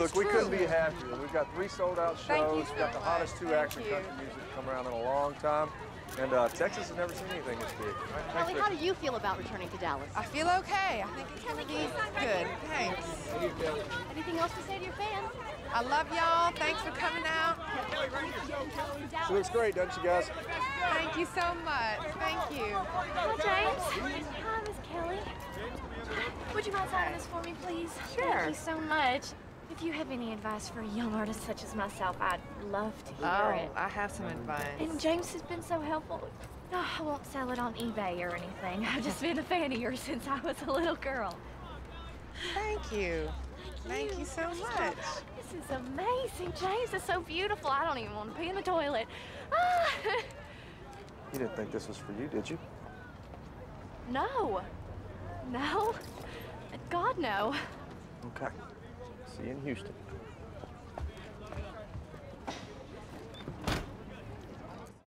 Look, we couldn't be happier. We've got 3 sold-out shows. We've got the hottest 2 acts in country music come around in a long time. And Texas has never seen anything this big. Kelly, how do you feel about returning to Dallas? I feel okay. I think it's going to be good. Thanks. Anything else to say to your fans? I love y'all. Thanks for coming out. She looks great, doesn't she, guys? Thank you so much. Thank you. Hello, James. Hi, Miss Kelly. Would you mind signing this for me, please? Sure. Thank you so much. If you have any advice for a young artist such as myself, I'd love to hear it. I have some advice. And James has been so helpful. No, I won't sell it on eBay or anything. I've just been a fan of yours since I was a little girl. Thank you. Thank you so much. This is amazing, James. It's so beautiful. I don't even want to pee in the toilet. Ah. You didn't think this was for you, did you? No. No. God, no. Okay. See you in Houston.